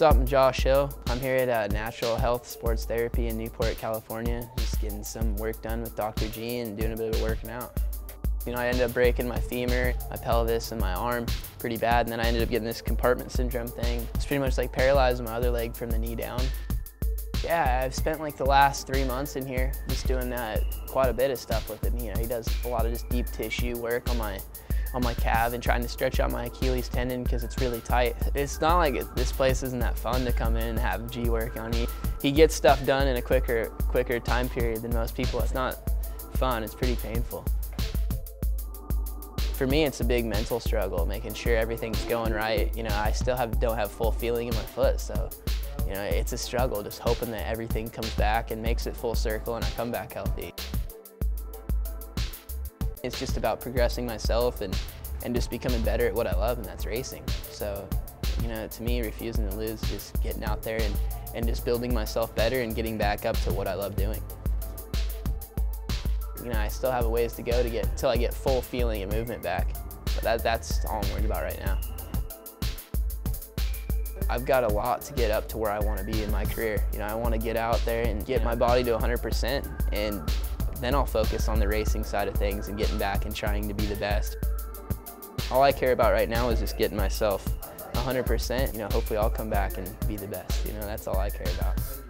What's up, I'm Josh Hill. I'm here at Natural Health Sports Therapy in Newport, California. Just getting some work done with Dr. G and doing a bit of working out. You know, I ended up breaking my femur, my pelvis, and my arm pretty bad, and then I ended up getting this compartment syndrome thing. It's pretty much like paralyzing my other leg from the knee down. Yeah, I've spent like the last 3 months in here just doing quite a bit of stuff with him. You know, he does a lot of just deep tissue work on my calf and trying to stretch out my Achilles tendon because it's really tight. It's not like this place isn't that fun to come in and have G work on. He gets stuff done in a quicker time period than most people. It's not fun, it's pretty painful. For me, it's a big mental struggle, making sure everything's going right. You know, I still don't have full feeling in my foot, so you know, it's a struggle, just hoping that everything comes back and makes it full circle and I come back healthy. It's just about progressing myself and just becoming better at what I love, and that's racing. So, you know, to me, refusing to lose, just getting out there and just building myself better and getting back up to what I love doing. You know, I still have a ways to go till I get full feeling and movement back, but that's all I'm worried about right now. I've got a lot to get up to where I want to be in my career. You know, I want to get out there and get my body to 100% and then I'll focus on the racing side of things and getting back and trying to be the best. All I care about right now is just getting myself 100%. You know, hopefully I'll come back and be the best. You know, that's all I care about.